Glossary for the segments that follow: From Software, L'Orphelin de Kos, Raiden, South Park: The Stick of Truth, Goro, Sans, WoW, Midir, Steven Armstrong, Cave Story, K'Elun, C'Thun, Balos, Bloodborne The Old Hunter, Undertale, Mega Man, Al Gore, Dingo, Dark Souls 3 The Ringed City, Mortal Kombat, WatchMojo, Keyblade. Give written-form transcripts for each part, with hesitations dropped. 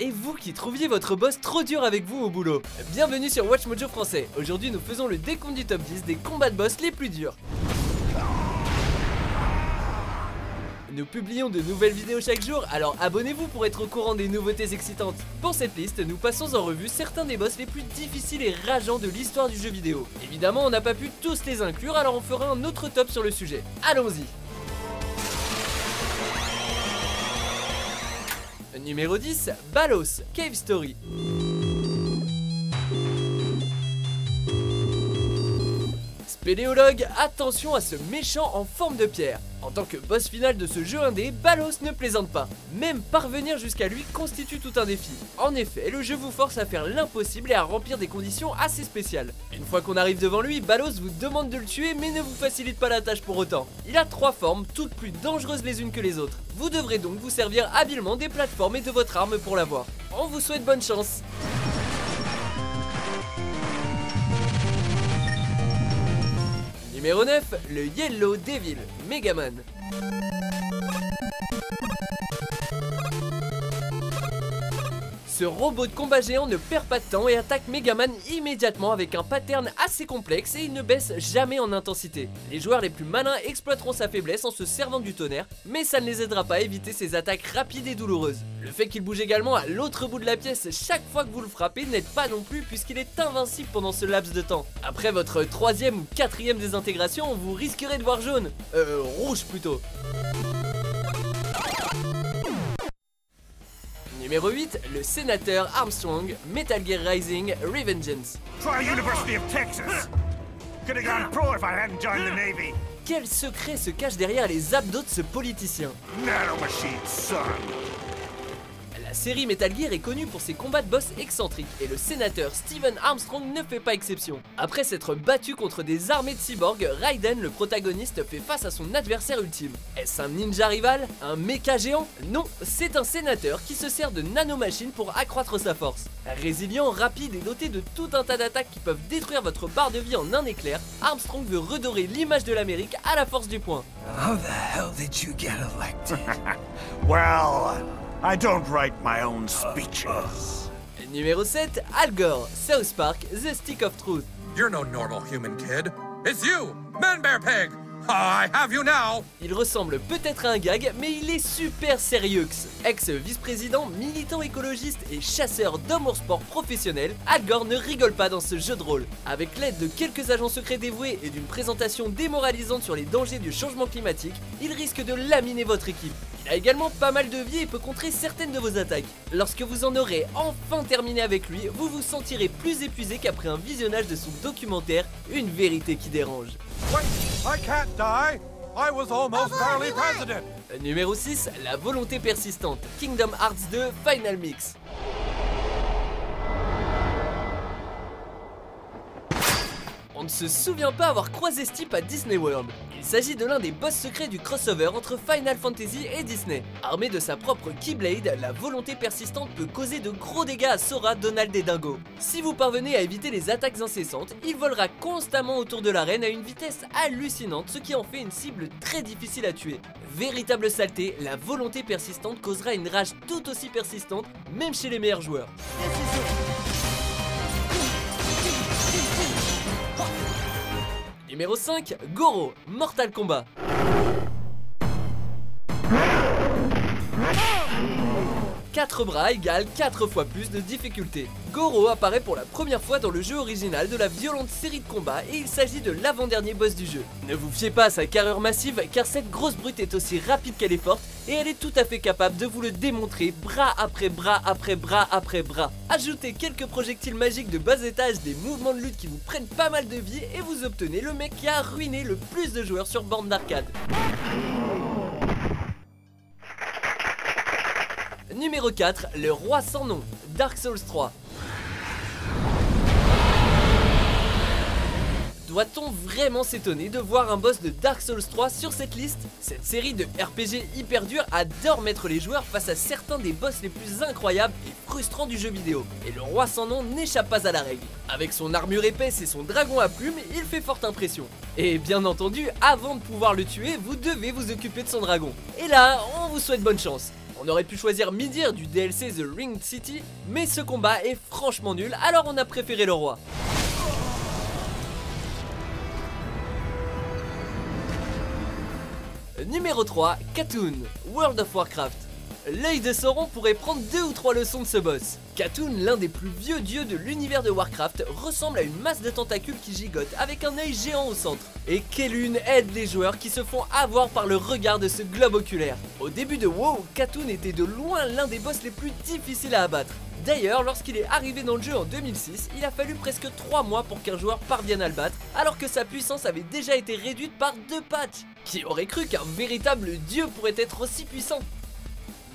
et vous qui trouviez votre boss trop dur avec vous au boulot. Bienvenue sur WatchMojo français. Aujourd'hui nous faisons le décompte du top 10 des combats de boss les plus durs. Nous publions de nouvelles vidéos chaque jour, alors abonnez-vous pour être au courant des nouveautés excitantes. Pour cette liste, nous passons en revue certains des boss les plus difficiles et rageants de l'histoire du jeu vidéo. Évidemment, on n'a pas pu tous les inclure, alors on fera un autre top sur le sujet. Allons-y! Numéro 10, Balos, Cave Story. Spéléologue, attention à ce méchant en forme de pierre. En tant que boss final de ce jeu indé, Balos ne plaisante pas. Même parvenir jusqu'à lui constitue tout un défi. En effet, le jeu vous force à faire l'impossible et à remplir des conditions assez spéciales. Une fois qu'on arrive devant lui, Balos vous demande de le tuer mais ne vous facilite pas la tâche pour autant. Il a trois formes, toutes plus dangereuses les unes que les autres. Vous devrez donc vous servir habilement des plateformes et de votre arme pour l'avoir. On vous souhaite bonne chance! Numéro 9, le Yellow Devil, Mega Man. Ce robot de combat géant ne perd pas de temps et attaque Mega Man immédiatement avec un pattern assez complexe et il ne baisse jamais en intensité. Les joueurs les plus malins exploiteront sa faiblesse en se servant du tonnerre, mais ça ne les aidera pas à éviter ses attaques rapides et douloureuses. Le fait qu'il bouge également à l'autre bout de la pièce chaque fois que vous le frappez n'aide pas non plus puisqu'il est invincible pendant ce laps de temps. Après votre troisième ou quatrième désintégration, vous risquerez de voir jaune. Rouge plutôt. Numéro 8, le sénateur Armstrong, Metal Gear Rising Revengeance. Quel secret se cache derrière les abdos de ce politicien? La série Metal Gear est connue pour ses combats de boss excentriques et le sénateur Steven Armstrong ne fait pas exception. Après s'être battu contre des armées de cyborgs, Raiden, le protagoniste, fait face à son adversaire ultime. Est-ce un ninja rival? Un méca géant? Non, c'est un sénateur qui se sert de nanomachines pour accroître sa force. Résilient, rapide et doté de tout un tas d'attaques qui peuvent détruire votre barre de vie en un éclair, Armstrong veut redorer l'image de l'Amérique à la force du poing. How the hell did you get elected? Well... I don't write my own speeches. Numéro 7, Al Gore, South Park: The Stick of Truth. You're no normal human kid. It's you, Man Bear Pig. I have you now. Il ressemble peut-être à un gag, mais il est super sérieux. Ex-vice-président, militant écologiste et chasseur d'hommes en sport professionnel, Al Gore ne rigole pas dans ce jeu de rôle. Avec l'aide de quelques agents secrets dévoués et d'une présentation démoralisante sur les dangers du changement climatique, il risque de laminer votre équipe. Il a également pas mal de vie et peut contrer certaines de vos attaques. Lorsque vous en aurez enfin terminé avec lui, vous vous sentirez plus épuisé qu'après un visionnage de son documentaire « Une vérité qui dérange ». Numéro 6, La Volonté Persistante, Kingdom Hearts 2 Final Mix. On ne se souvient pas avoir croisé ce type à Disney World. Il s'agit de l'un des boss secrets du crossover entre Final Fantasy et Disney. Armé de sa propre Keyblade, la volonté persistante peut causer de gros dégâts à Sora, Donald et Dingo. Si vous parvenez à éviter les attaques incessantes, il volera constamment autour de l'arène à une vitesse hallucinante, ce qui en fait une cible très difficile à tuer. Véritable saleté, la volonté persistante causera une rage tout aussi persistante, même chez les meilleurs joueurs. Numéro 5, Goro, Mortal Kombat. Quatre bras égale 4 fois plus de difficulté. Goro apparaît pour la première fois dans le jeu original de la violente série de combats et il s'agit de l'avant-dernier boss du jeu. Ne vous fiez pas à sa carrure massive car cette grosse brute est aussi rapide qu'elle est forte et elle est tout à fait capable de vous le démontrer bras après bras après bras après bras. Ajoutez quelques projectiles magiques de bas étage, des mouvements de lutte qui vous prennent pas mal de vie et vous obtenez le mec qui a ruiné le plus de joueurs sur borne d'arcade. Numéro 4, le roi sans nom, Dark Souls 3. Doit-on vraiment s'étonner de voir un boss de Dark Souls 3 sur cette liste? Cette série de RPG hyper dure adore mettre les joueurs face à certains des boss les plus incroyables et frustrants du jeu vidéo. Et le roi sans nom n'échappe pas à la règle. Avec son armure épaisse et son dragon à plumes, il fait forte impression. Et bien entendu, avant de pouvoir le tuer, vous devez vous occuper de son dragon. Et là, on vous souhaite bonne chance. On aurait pu choisir Midir du DLC The Ringed City, mais ce combat est franchement nul, alors on a préféré le roi. Numéro 3, C'Thun, World of Warcraft. L'œil de Sauron pourrait prendre 2 ou 3 leçons de ce boss. C'Thun, l'un des plus vieux dieux de l'univers de Warcraft, ressemble à une masse de tentacules qui gigote avec un œil géant au centre. Et K'Elun aide les joueurs qui se font avoir par le regard de ce globe oculaire. Au début de WoW, C'Thun était de loin l'un des boss les plus difficiles à abattre. D'ailleurs, lorsqu'il est arrivé dans le jeu en 2006, il a fallu presque 3 mois pour qu'un joueur parvienne à le battre, alors que sa puissance avait déjà été réduite par 2 patchs. Qui aurait cru qu'un véritable dieu pourrait être aussi puissant?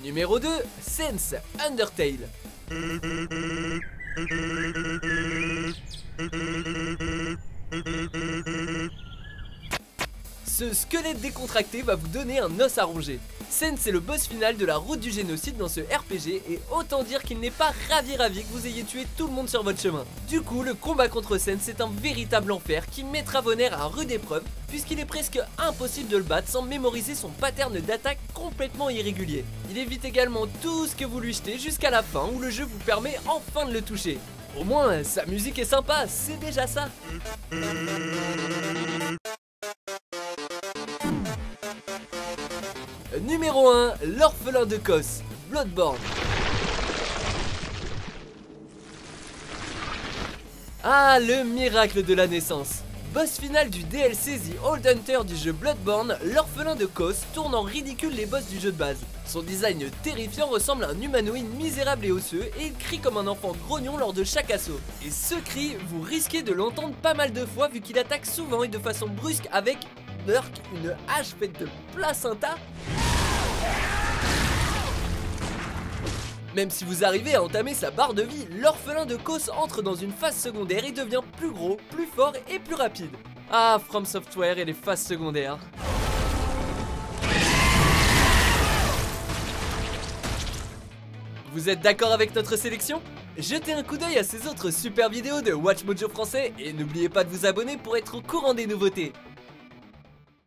Numéro 2, Sans, Undertale. Ce squelette décontracté va vous donner un os à ronger. Sans est le boss final de la route du génocide dans ce RPG et autant dire qu'il n'est pas ravi que vous ayez tué tout le monde sur votre chemin. Du coup, le combat contre Sans est un véritable enfer qui mettra vos nerfs à rude épreuve puisqu'il est presque impossible de le battre sans mémoriser son pattern d'attaque complètement irrégulier. Il évite également tout ce que vous lui jetez jusqu'à la fin où le jeu vous permet enfin de le toucher. Au moins, sa musique est sympa, c'est déjà ça. Numéro 1, L'Orphelin de Kos, Bloodborne. Ah, le miracle de la naissance. Boss final du DLC The Old Hunter du jeu Bloodborne, l'orphelin de Kos tourne en ridicule les boss du jeu de base. Son design terrifiant ressemble à un humanoïde misérable et osseux et il crie comme un enfant grognon lors de chaque assaut. Et ce cri, vous risquez de l'entendre pas mal de fois vu qu'il attaque souvent et de façon brusque avec une hache faite de placenta. Même si vous arrivez à entamer sa barre de vie, l'orphelin de Kos entre dans une phase secondaire et devient plus gros, plus fort et plus rapide. Ah, From Software et les phases secondaires. Vous êtes d'accord avec notre sélection? Jetez un coup d'œil à ces autres super vidéos de WatchMojo français et n'oubliez pas de vous abonner pour être au courant des nouveautés.